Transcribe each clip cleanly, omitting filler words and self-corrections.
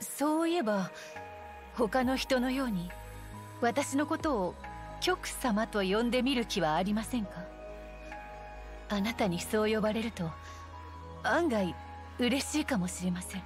そういえば他の人のように私のことを極様と呼んでみる気はありませんか？あなたにそう呼ばれると案外嬉しいかもしれません。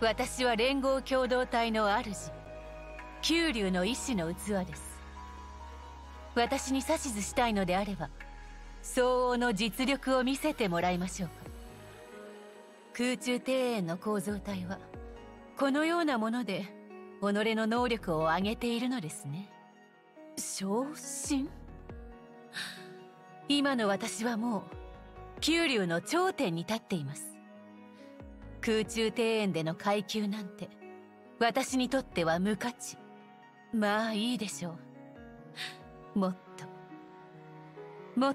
私は連合共同体の主、九龍の意志の器です。私に指図したいのであれば、相応の実力を見せてもらいましょうか。空中庭園の構造体はこのようなもので己の能力を上げているのですね。昇進？今の私はもう九龍の頂点に立っています。空中庭園での階級なんて私にとっては無価値。まあいいでしょう。もっ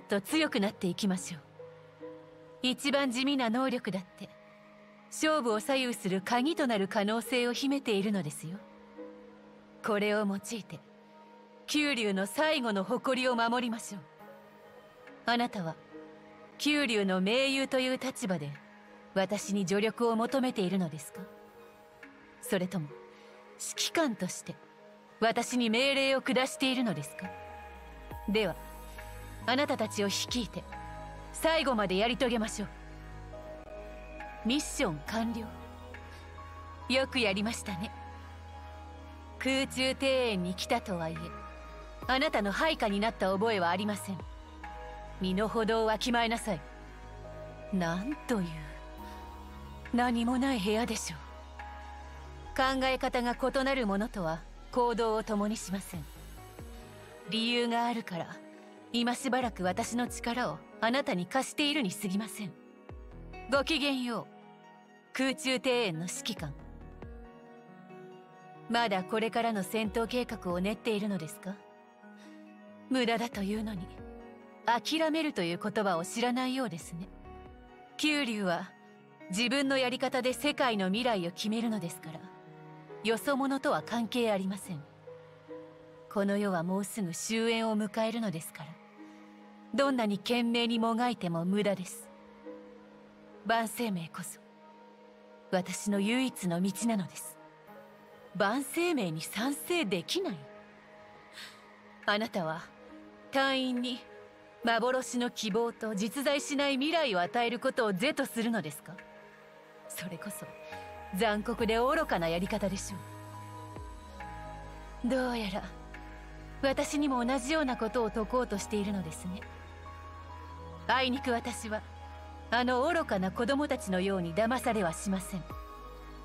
と強くなっていきましょう。一番地味な能力だって勝負を左右する鍵となる可能性を秘めているのですよ。これを用いて九龍の最後の誇りを守りましょう。あなたは九龍の盟友という立場で私に助力を求めているのですか？それとも指揮官として私に命令を下しているのですか？ではあなたたちを率いて最後までやり遂げましょう。ミッション完了。よくやりましたね。空中庭園に来たとはいえあなたの配下になった覚えはありません。身の程をわきまえなさい。なんという何もない部屋でしょう。考え方が異なるものとは行動を共にしません。理由があるから今しばらく私の力をあなたに貸しているに過ぎません。ごきげんよう、空中庭園の指揮官。まだこれからの戦闘計画を練っているのですか？無駄だというのに諦めるという言葉を知らないようですね。九龍は自分のやり方で世界の未来を決めるのですから、よそ者とは関係ありません。この世はもうすぐ終焉を迎えるのですから、どんなに懸命にもがいても無駄です。万世明こそ私の唯一の道なのです。万世明に賛成できない。あなたは隊員に幻の希望と実在しない未来を与えることを是とするのですか？それこそ残酷で愚かなやり方でしょう。どうやら私にも同じようなことを解こうとしているのですね。あいにく私はあの愚かな子供たちのように騙されはしません。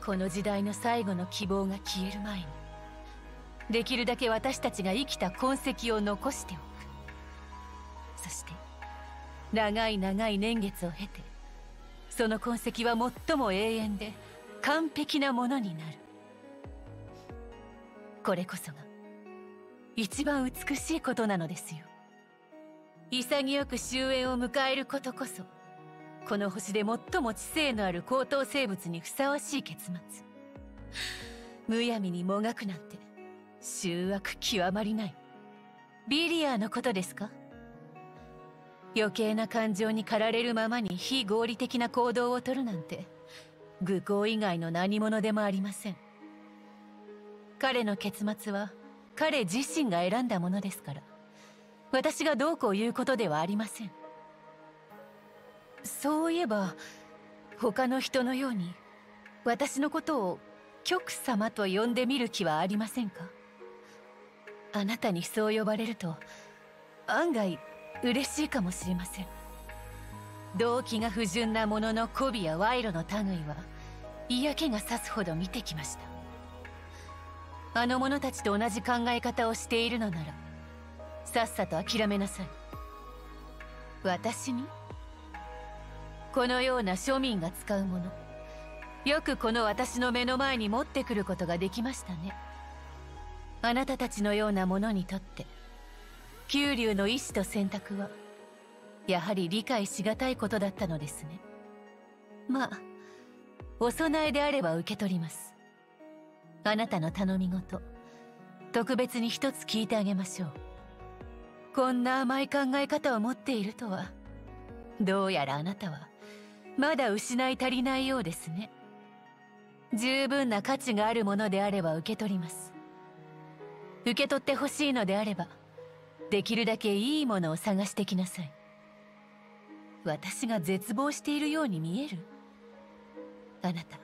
この時代の最後の希望が消える前に、できるだけ私たちが生きた痕跡を残しておく。そして長い長い年月を経て、その痕跡は最も永遠で完璧なものになる。これこそが一番美しいことなのですよ。潔く終焉を迎えることこそ、この星で最も知性のある高等生物にふさわしい結末。むやみにもがくなんて醜悪極まりない。ビリアのことですか？余計な感情に駆られるままに非合理的な行動をとるなんて、愚行以外の何者でもありません。彼の結末は彼自身が選んだものですから、私がどうこう言うことではありません。そういえば他の人のように私のことを極様と呼んでみる気はありませんか？あなたにそう呼ばれると案外嬉しいかもしれません。動機が不純なものの媚びや賄賂の類は嫌気がさすほど見てきました。あの者たちと同じ考え方をしているのなら、さっさと諦めなさい。私にこのような庶民が使うもの、よくこの私の目の前に持ってくることができましたね。あなたたちのような者にとって九龍の意志と選択は、やはり理解しがたいことだったのですね。まあ、お供えであれば受け取ります。あなたの頼み事、特別に一つ聞いてあげましょう。こんな甘い考え方を持っているとは、どうやらあなたは、まだ失い足りないようですね。十分な価値があるものであれば受け取ります。受け取ってほしいのであれば、できるだけいいものを探してきなさい。私が絶望しているように見える？あなた、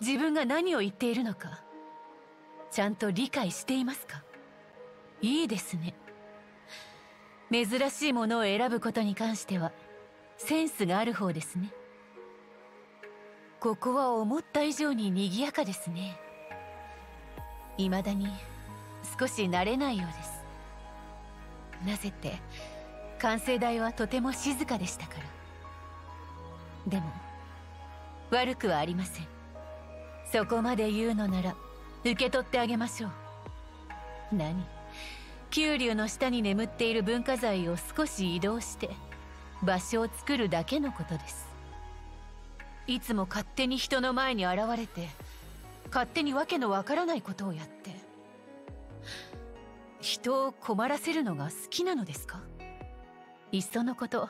自分が何を言っているのか、ちゃんと理解していますか？いいですね。珍しいものを選ぶことに関しては、センスがある方ですね。ここは思った以上に賑やかですね。未だに少し慣れないようです。なぜって完成台はとても静かでしたから。でも悪くはありません。そこまで言うのなら受け取ってあげましょう。何、九龍の下に眠っている文化財を少し移動して場所を作るだけのことです。いつも勝手に人の前に現れて、勝手にわけのわからないことをやって、人を困らせるのが好きなのですか？いっそのこと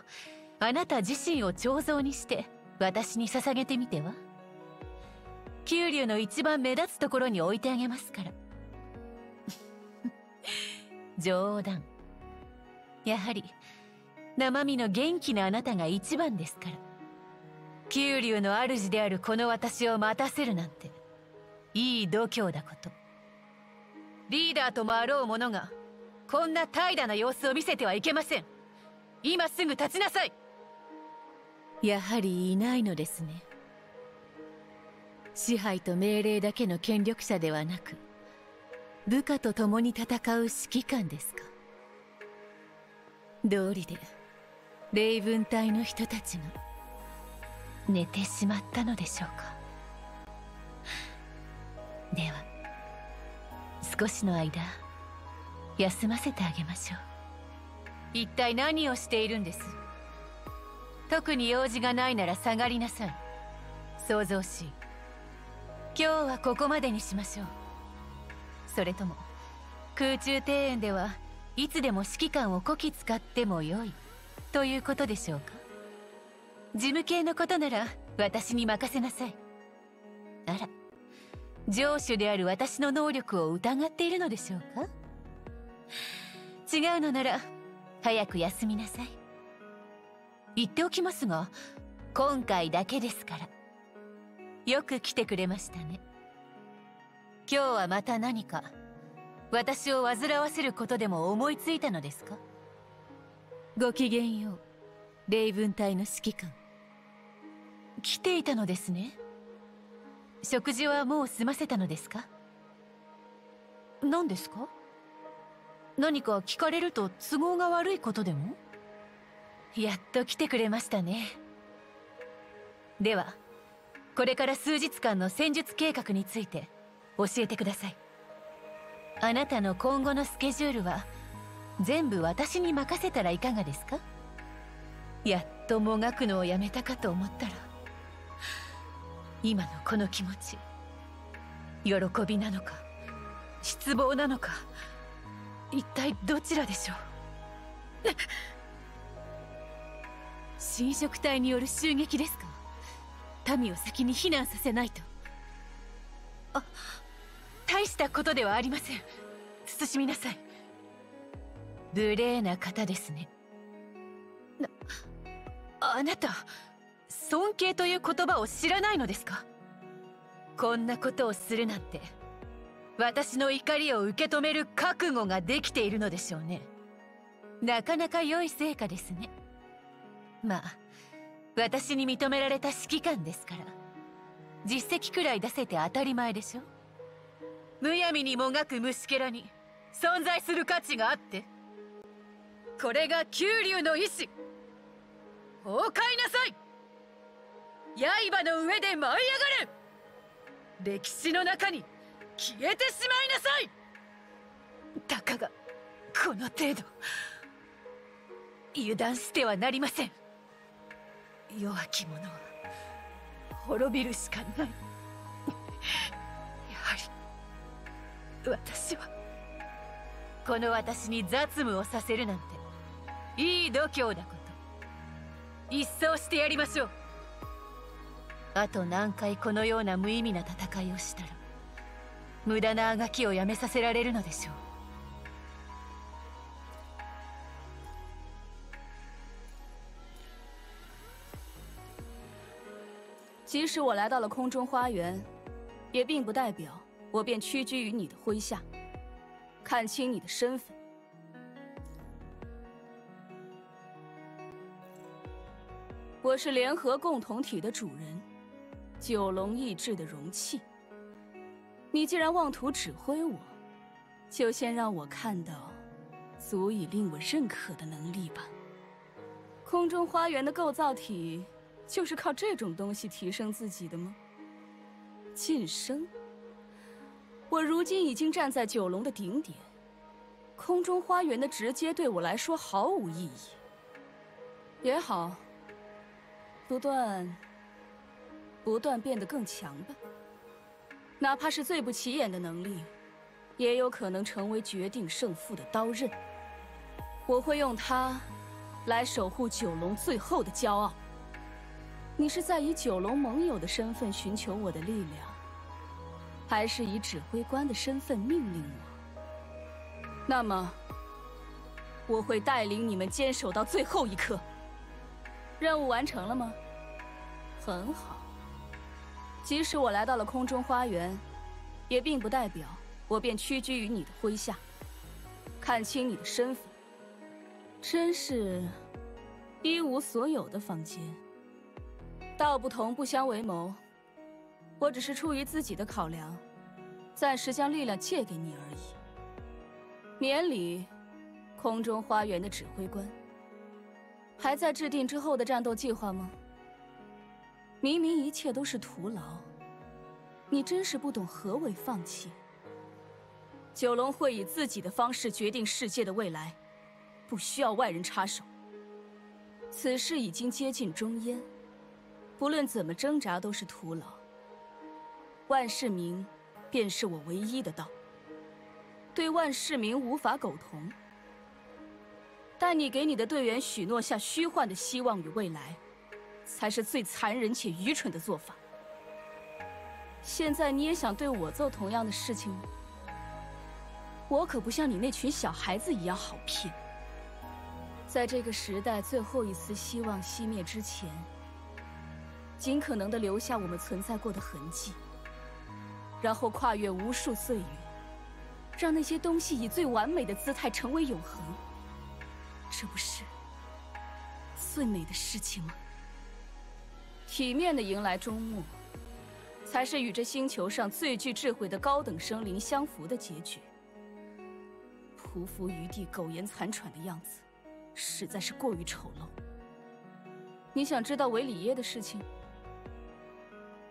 あなた自身を彫像にして私に捧げてみては？九龍の一番目立つところに置いてあげますから。冗談。やはり生身の元気なあなたが一番ですから。九龍の主であるこの私を待たせるなんて、いい度胸だこと。リーダーともあろう者がこんな怠惰な様子を見せてはいけません。今すぐ立ちなさい。やはりいないのですね。支配と命令だけの権力者ではなく、部下と共に戦う指揮官ですか。道理でレイブン隊の人たちが寝てしまったのでしょうか。では少しの間休ませてあげましょう。一体何をしているんです。特に用事がないなら下がりなさい。創造士、今日はここまでにしましょう。それとも空中庭園ではいつでも指揮官をこき使ってもよいということでしょうか。事務系のことなら私に任せなさい。あら、上手である私の能力を疑っているのでしょうか。違うのなら早く休みなさい。言っておきますが、今回だけですから。よく来てくれましたね。今日はまた何か私を煩わせることでも思いついたのですか。ごきげんよう、レイブン隊の指揮官。来ていたのですね。食事はもう済ませたのですか。何ですか。何か聞かれると都合が悪いことでも。やっと来てくれましたね。ではこれから数日間の戦術計画について教えてください。あなたの今後のスケジュールは全部私に任せたらいかがですか。やっともがくのをやめたかと思ったら、今のこの気持ち、喜びなのか失望なのか、一体どちらでしょう。侵食隊による襲撃ですか。民を先に避難させないと。あ、大したことではありません。慎みなさい。無礼な方ですね。あなた、尊敬という言葉を知らないのですか。こんなことをするなんて、私の怒りを受け止める覚悟ができているのでしょうね。なかなか良い成果ですね。まあ私に認められた指揮官ですから、実績くらい出せて当たり前でしょ。むやみにもがく虫けらに存在する価値があって、これが九龍の意志。崩壊なさい。刃の上で舞い上がれ。歴史の中に消えてしまいなさい。たかがこの程度、油断してはなりません。弱き者は滅びるしかない。やはり私は、この私に雑務をさせるなんていい度胸なこと、一掃してやりましょう。あと何回このような無意味な戦いをしたら、無駄なあがきをやめさせられるのでしょう。即使我来到了空中花园，也并不代表我便屈居于你的麾下。看清你的身份。我是联合共同体的主人，九龙意志的容器。你既然妄图指挥我，就先让我看到足以令我认可的能力吧。空中花园的构造体。就是靠这种东西提升自己的吗？晋升。我如今已经站在九龙的顶点，空中花园的直接对我来说毫无意义。也好，不断变得更强吧。哪怕是最不起眼的能力，也有可能成为决定胜负的刀刃。我会用它来守护九龙最后的骄傲。你是在以九龙盟友的身份寻求我的力量，还是以指挥官的身份命令我？那么，我会带领你们坚守到最后一刻。任务完成了吗？很好。即使我来到了空中花园，也并不代表我便屈居于你的麾下。看清你的身份，真是一无所有的坊间。道不同不相为谋，我只是出于自己的考量，暂时将力量借给你而已。免礼，空中花园的指挥官。还在制定之后的战斗计划吗？明明一切都是徒劳，你真是不懂何为放弃。九龙会以自己的方式决定世界的未来，不需要外人插手。此事已经接近终焉，不论怎么挣扎都是徒劳。万世明便是我唯一的道。对万世明无法苟同，但你给你的队员许诺下虚幻的希望与未来，才是最残忍且愚蠢的做法。现在你也想对我做同样的事情吗？ 我可不像你那群小孩子一样好骗。在这个时代最后一丝希望熄灭之前，尽可能的留下我们存在过的痕迹，然后跨越无数岁月，让那些东西以最完美的姿态成为永恒。这不是最美的事情吗？体面的迎来终末，才是与这星球上最具智慧的高等生灵相符的结局。 匍匐于地、苟延残喘的样子，实在是过于丑陋。你想知道韦里耶的事情？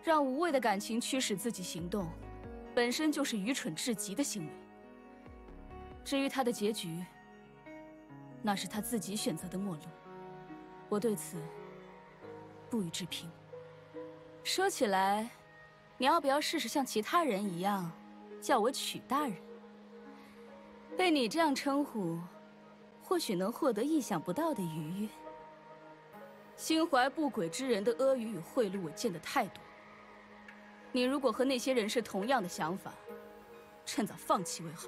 让无谓的感情驱使自己行动，本身就是愚蠢至极的行为。至于他的结局，那是他自己选择的末路，我对此不予置评。说起来，你要不要试试像其他人一样，叫我曲大人？ 被你这样称呼，或许能获得意想不到的愉悦。心怀不轨之人的阿谀与贿赂，我见得太多。你如果和那些人是同样的想法，趁早放弃为好。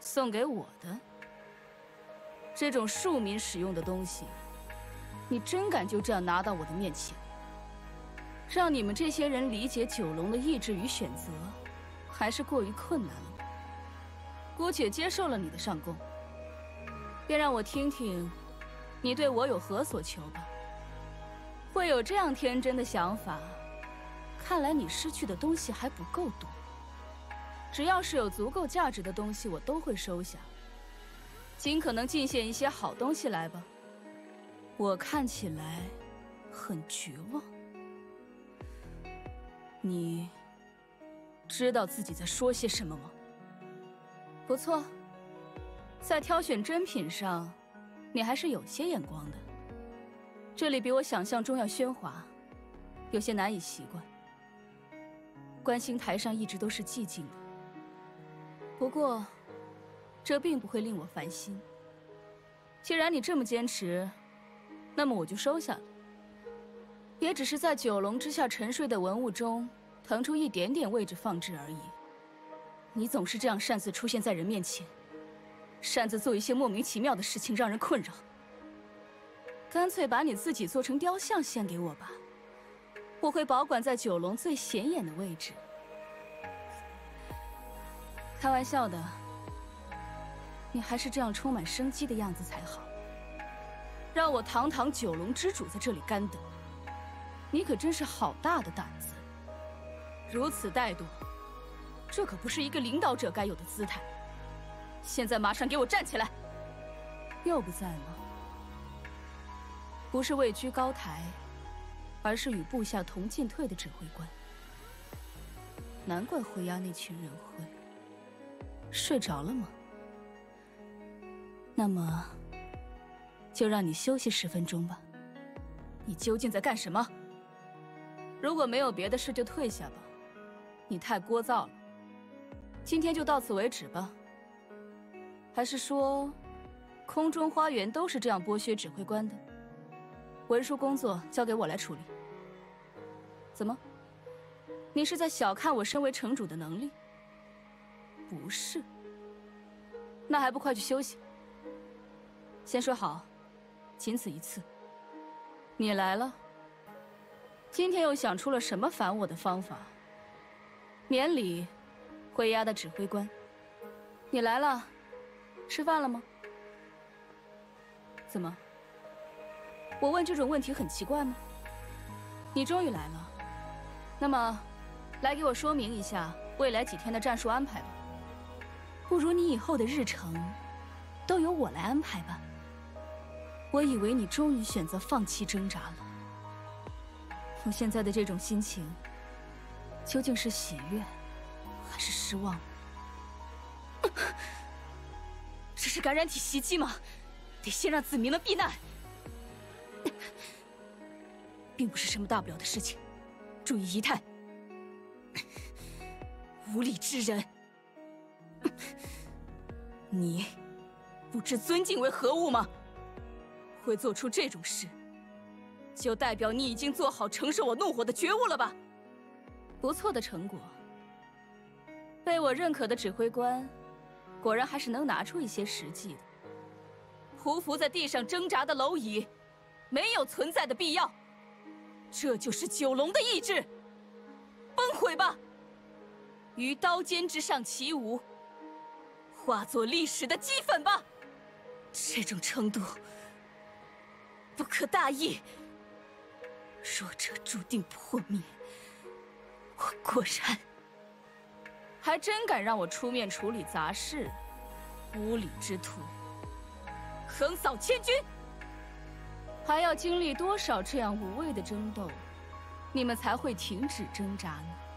送给我的这种庶民使用的东西，你真敢就这样拿到我的面前？让你们这些人理解九龙的意志与选择，还是过于困难了。 姑且接受了你的上供，便让我听听，你对我有何所求吧。会有这样天真的想法，看来你失去的东西还不够多。只要是有足够价值的东西，我都会收下，尽可能进献一些好东西来吧。我看起来很绝望，你知道自己在说些什么吗？ 不错，在挑选珍品上，你还是有些眼光的。这里比我想象中要喧哗，有些难以习惯。观星台上一直都是寂静的，不过这并不会令我烦心。既然你这么坚持，那么我就收下了。也只是在九龙之下沉睡的文物中腾出一点点位置放置而已。 你总是这样擅自出现在人面前，擅自做一些莫名其妙的事情，让人困扰。干脆把你自己做成雕像献给我吧，我会保管在九龙最显眼的位置。开玩笑的，你还是这样充满生机的样子才好。让我堂堂九龙之主在这里干等，你可真是好大的胆子，如此怠惰。 这可不是一个领导者该有的姿态。现在马上给我站起来！又不在吗？不是位居高台，而是与部下同进退的指挥官。难怪回押那群人会睡着了吗？那么，就让你休息10分钟吧。你究竟在干什么？如果没有别的事，就退下吧。你太聒噪了。 今天就到此为止吧。还是说，空中花园都是这样剥削指挥官的？文书工作交给我来处理。怎么？你是在小看我身为城主的能力？不是。那还不快去休息？先说好，仅此一次。你来了，今天又想出了什么烦我的方法？免礼。 回押的指挥官，你来了，吃饭了吗？怎么？我问这种问题很奇怪吗？你终于来了，那么，来给我说明一下未来几天的战术安排吧。不如你以后的日程，都由我来安排吧。我以为你终于选择放弃挣扎了。我现在的这种心情，究竟是喜悦？ 还是失望。这是感染体袭击吗？得先让子民们避难。并不是什么大不了的事情，注意仪态。无礼之人，你不知尊敬为何物吗？会做出这种事，就代表你已经做好承受我怒火的觉悟了吧？不错的成果，被我认可的指挥官。 果然还是能拿出一些实际的。匍匐在地上挣扎的蝼蚁，没有存在的必要。这就是九龙的意志。崩毁吧！于刀尖之上起舞，化作历史的齑粉吧！这种程度不可大意。弱者注定破灭。我果然。 还真敢让我出面处理杂事，无礼之徒，横扫千军！还要经历多少这样无谓的争斗，你们才会停止挣扎呢？